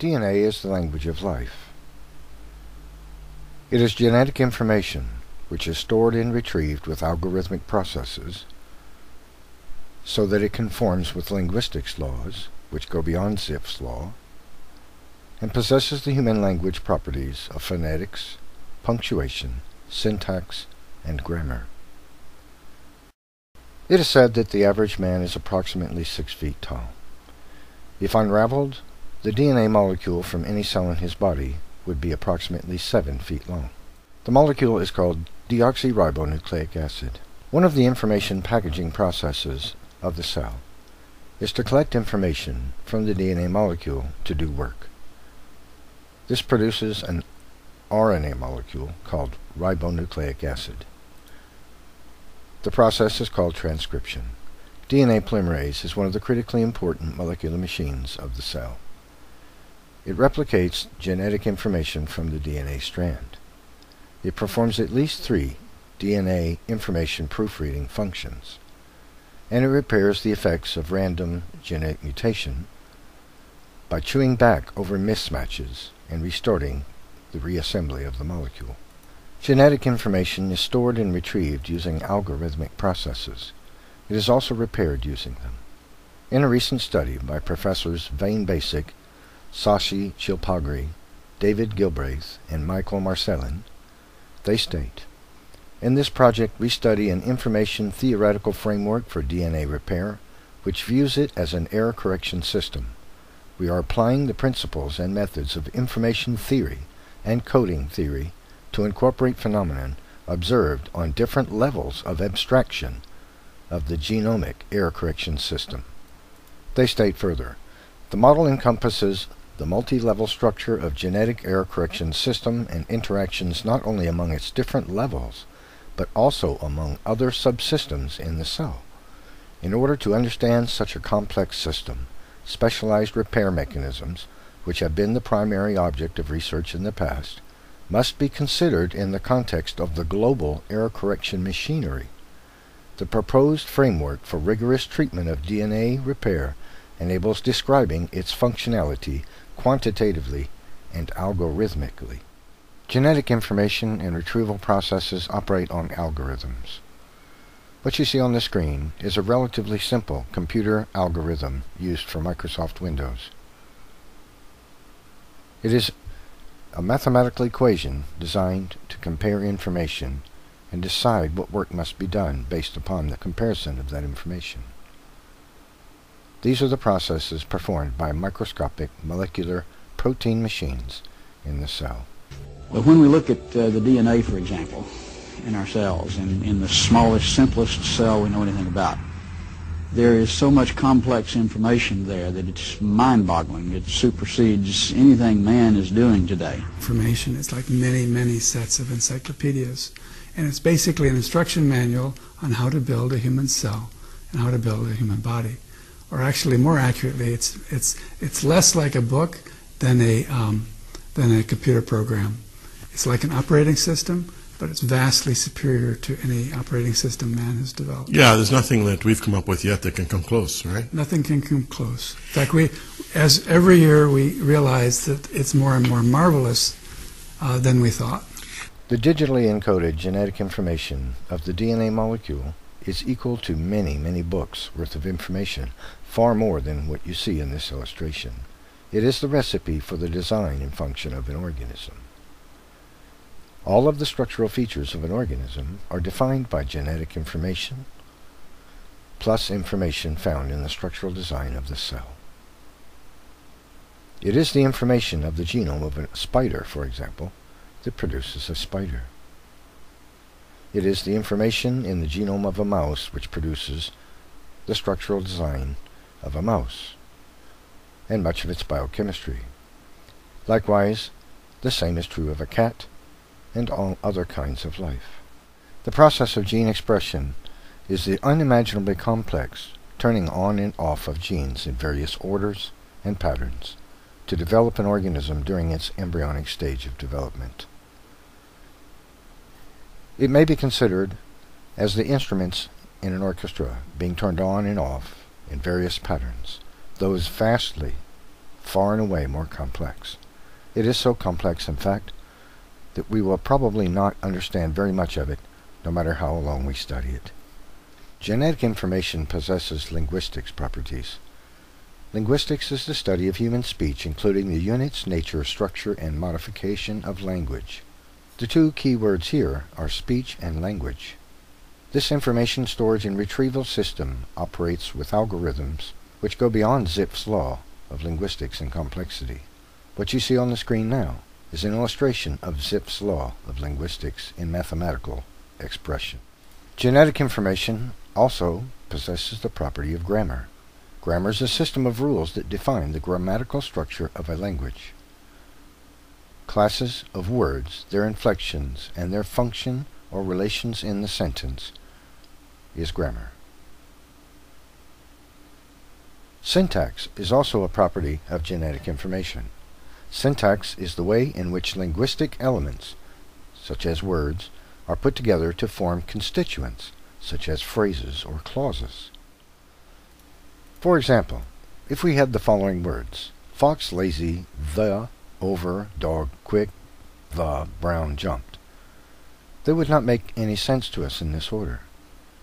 DNA is the language of life. It is genetic information which is stored and retrieved with algorithmic processes so that it conforms with linguistics laws, which go beyond Zipf's law, and possesses the human language properties of phonetics, punctuation, syntax, and grammar. It is said that the average man is approximately 6 feet tall. If unraveled, the DNA molecule from any cell in his body would be approximately 7 feet long. The molecule is called deoxyribonucleic acid. One of the information packaging processes of the cell is to collect information from the DNA molecule to do work. This produces an RNA molecule called ribonucleic acid. The process is called transcription. DNA polymerase is one of the critically important molecular machines of the cell. It replicates genetic information from the DNA strand. It performs at least 3 DNA information proofreading functions, and it repairs the effects of random genetic mutation by chewing back over mismatches and restarting the reassembly of the molecule. Genetic information is stored and retrieved using algorithmic processes. It is also repaired using them. In a recent study by Professors Vane Basic, Sashi Chilpagri, David Gilbraith, and Michael Marcellin, they state, "In this project we study an information theoretical framework for DNA repair which views it as an error correction system. We are applying the principles and methods of information theory and coding theory to incorporate phenomena observed on different levels of abstraction of the genomic error correction system." They state further, "The model encompasses the multi-level structure of genetic error correction system and interactions not only among its different levels, but also among other subsystems in the cell. In order to understand such a complex system, specialized repair mechanisms, which have been the primary object of research in the past, must be considered in the context of the global error correction machinery. The proposed framework for rigorous treatment of DNA repair enables describing its functionality quantitatively and algorithmically." Genetic information and retrieval processes operate on algorithms. What you see on the screen is a relatively simple computer algorithm used for Microsoft Windows. It is a mathematical equation designed to compare information and decide what work must be done based upon the comparison of that information. These are the processes performed by microscopic molecular protein machines in the cell. But when we look at the DNA, for example, in our cells, in the smallest, simplest cell we know anything about, there is so much complex information there that it's mind-boggling. It supersedes anything man is doing today. Information is like many, many sets of encyclopedias, and it's basically an instruction manual on how to build a human cell and how to build a human body. Or actually, more accurately, it's less like a book than a computer program. It's like an operating system, but it's vastly superior to any operating system man has developed. Yeah, there's nothing that we've come up with yet that can come close, right? Nothing can come close. In fact, as every year we realize that it's more and more marvelous than we thought. The digitally encoded genetic information of the DNA molecule is equal to many, many books worth of information, far more than what you see in this illustration. It is the recipe for the design and function of an organism. All of the structural features of an organism are defined by genetic information, plus information found in the structural design of the cell. It is the information of the genome of a spider, for example, that produces a spider. It is the information in the genome of a mouse which produces the structural design of a mouse, and much of its biochemistry. Likewise, the same is true of a cat, and all other kinds of life. The process of gene expression is the unimaginably complex turning on and off of genes in various orders and patterns to develop an organism during its embryonic stage of development. It may be considered as the instruments in an orchestra being turned on and off in various patterns, though is vastly far and away more complex. It is so complex, in fact, that we will probably not understand very much of it, no matter how long we study it. Genetic information possesses linguistics properties. Linguistics is the study of human speech, including the units, nature, structure, and modification of language. The two key words here are speech and language. This information storage and retrieval system operates with algorithms which go beyond Zipf's law of linguistics and complexity. What you see on the screen now is an illustration of Zipf's law of linguistics in mathematical expression. Genetic information also possesses the property of grammar. Grammar is a system of rules that define the grammatical structure of a language. Classes of words, their inflections, and their function or relations in the sentence is grammar. Syntax is also a property of genetic information. Syntax is the way in which linguistic elements, such as words, are put together to form constituents, such as phrases or clauses. For example, if we had the following words: fox lazy, the over dog quick, the brown jumped, they would not make any sense to us in this order.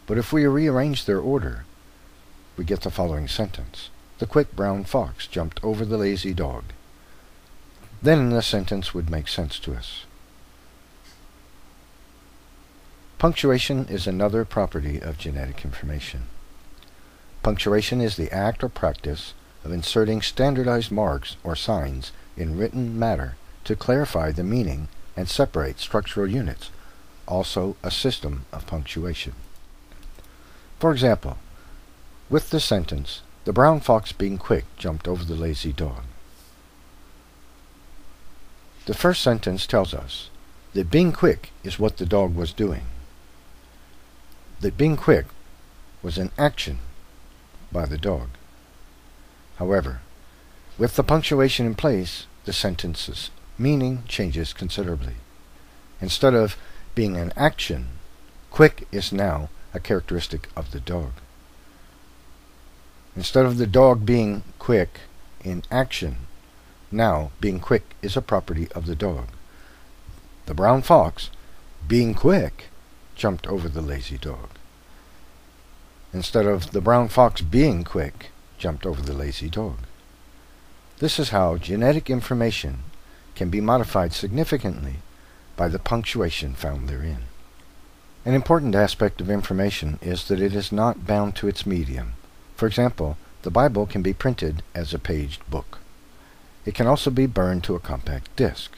But if we rearrange their order, we get the following sentence: the quick brown fox jumped over the lazy dog. Then the sentence would make sense to us. Punctuation is another property of genetic information. Punctuation is the act or practice of inserting standardized marks or signs in written matter to clarify the meaning and separate structural units, also a system of punctuation. For example, with the sentence, the brown fox being quick jumped over the lazy dog. The first sentence tells us that being quick is what the dog was doing. That being quick was an action by the dog. However, with the punctuation in place, the sentence's meaning changes considerably. Instead of being an action, quick is now a characteristic of the dog. Instead of the dog being quick in action, now being quick is a property of the dog. The brown fox, being quick, jumped over the lazy dog. Instead of the brown fox being quick, jumped over the lazy dog. This is how genetic information can be modified significantly by the punctuation found therein. An important aspect of information is that it is not bound to its medium. For example, the Bible can be printed as a paged book. It can also be burned to a compact disc.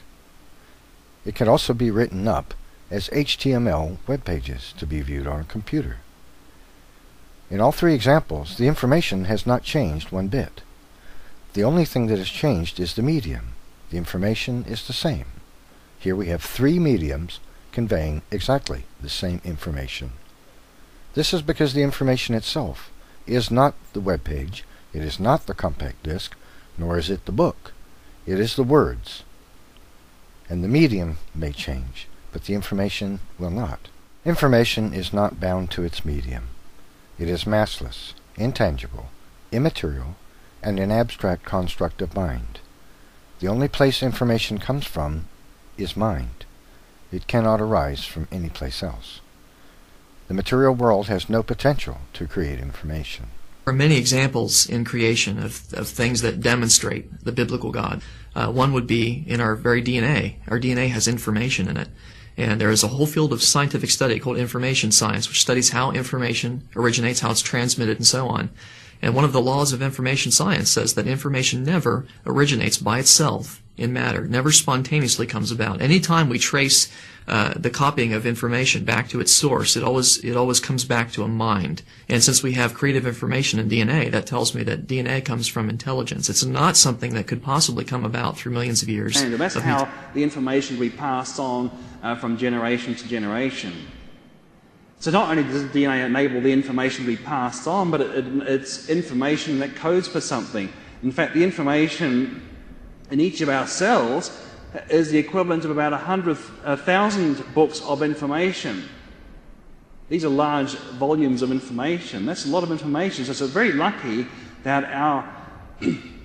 It can also be written up as HTML web pages to be viewed on a computer. In all three examples, the information has not changed one bit. The only thing that has changed is the medium. The information is the same. Here we have three mediums conveying exactly the same information. This is because the information itself is not the web page, it is not the compact disc, nor is it the book. It is the words. And the medium may change, but the information will not. Information is not bound to its medium. It is massless, intangible, immaterial, and an abstract construct of mind. The only place information comes from is mind. It cannot arise from any place else. The material world has no potential to create information. There are many examples in creation of things that demonstrate the biblical God. One would be in our very DNA. Our DNA has information in it. And there is a whole field of scientific study called information science, which studies how information originates, how it's transmitted, and so on. And one of the laws of information science says that information never originates by itself in matter, never spontaneously comes about. Anytime we trace the copying of information back to its source, it always comes back to a mind. And since we have creative information in DNA, that tells me that DNA comes from intelligence. It's not something that could possibly come about through millions of years. And that's how the information we pass on from generation to generation. So not only does DNA enable the information to be passed on, but it's information that codes for something. In fact, the information in each of our cells is the equivalent of about 100,000 books of information. These are large volumes of information. That's a lot of information. So it's very lucky that our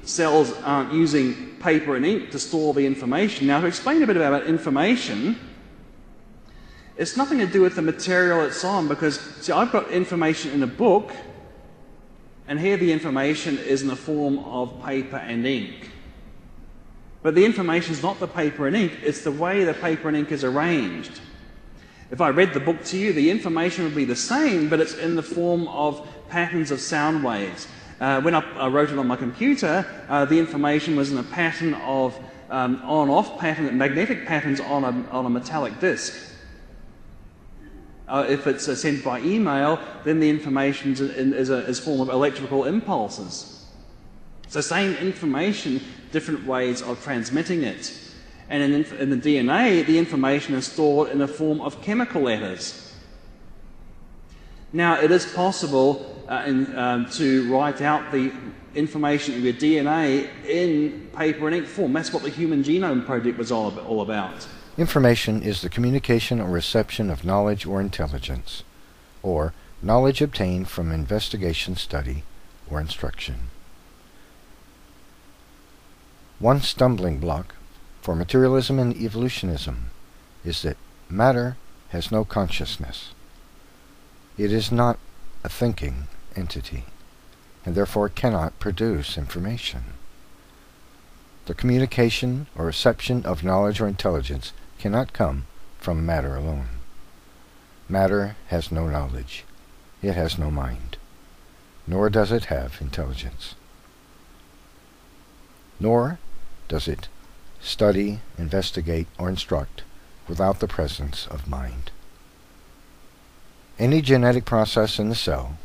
cells aren't using paper and ink to store the information. Now, to explain a bit about information, it's nothing to do with the material it's on, because, see, I've got information in a book, and here the information is in the form of paper and ink. But the information is not the paper and ink, it's the way the paper and ink is arranged. If I read the book to you, the information would be the same, but it's in the form of patterns of sound waves. When I wrote it on my computer, the information was in a pattern of on-off pattern, magnetic patterns on a metallic disc. If it's sent by email, then the information is a form of electrical impulses. So same information, different ways of transmitting it. And in the DNA, the information is stored in the form of chemical letters. Now, it is possible to write out the information of your DNA in paper and ink form. That's what the Human Genome Project was all about. Information is the communication or reception of knowledge or intelligence, or knowledge obtained from investigation, study, or instruction. One stumbling block for materialism and evolutionism is that matter has no consciousness. It is not a thinking entity, and therefore cannot produce information. The communication or reception of knowledge or intelligence cannot come from matter alone. Matter has no knowledge. It has no mind. Nor does it have intelligence. Nor does it study, investigate, or instruct without the presence of mind. Any genetic process in the cell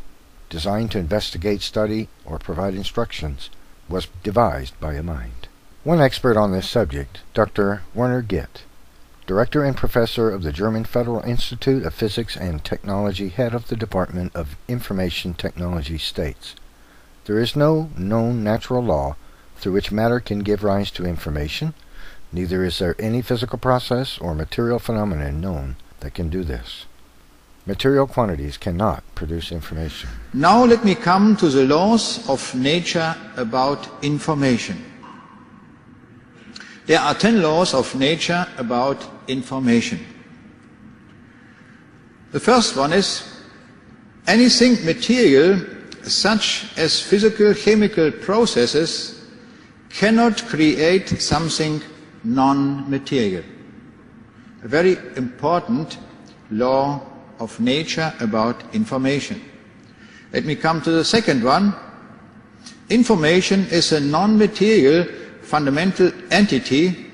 designed to investigate, study, or provide instructions was devised by a mind. One expert on this subject, Dr. Werner Gitt, director and professor of the German Federal Institute of Physics and Technology, head of the Department of Information Technology, states, "There is no known natural law through which matter can give rise to information. Neither is there any physical process or material phenomenon known that can do this. Material quantities cannot produce information." Now let me come to the laws of nature about information. There are 10 laws of nature about information. The first one is, anything material such as physical chemical processes cannot create something non-material. A very important law of nature about information. Let me come to the second one. Information is a non-material fundamental entity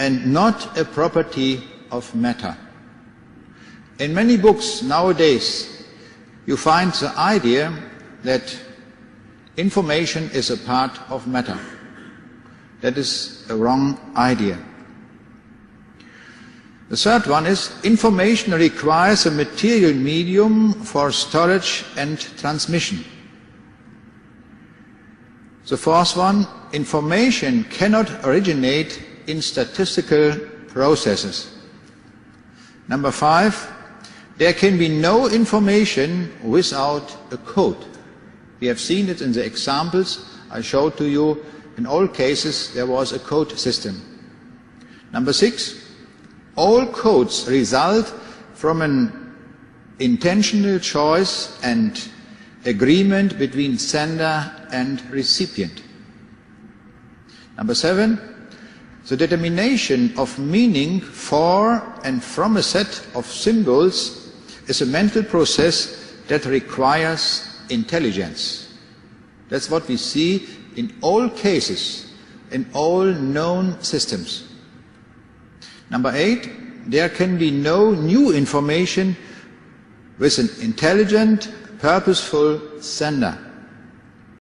and not a property of matter. In many books nowadays, you find the idea that information is a part of matter. That is a wrong idea. The third one is, information requires a material medium for storage and transmission. The fourth one, information cannot originate in statistical processes. Number 5, there can be no information without a code. We have seen it in the examples I showed to you. In all cases, there was a code system. Number 6, all codes result from an intentional choice and agreement between sender and recipient. Number 7, the determination of meaning for and from a set of symbols is a mental process that requires intelligence. That's what we see in all cases, in all known systems. Number 8, there can be no new information with an intelligent, purposeful sender.